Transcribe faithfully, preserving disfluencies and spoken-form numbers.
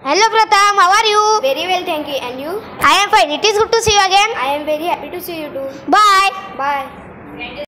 Hello Pratham, how are you? Very well, thank you. And you? I am fine. It is good to see you again. I am very happy to see you too. Bye. Bye.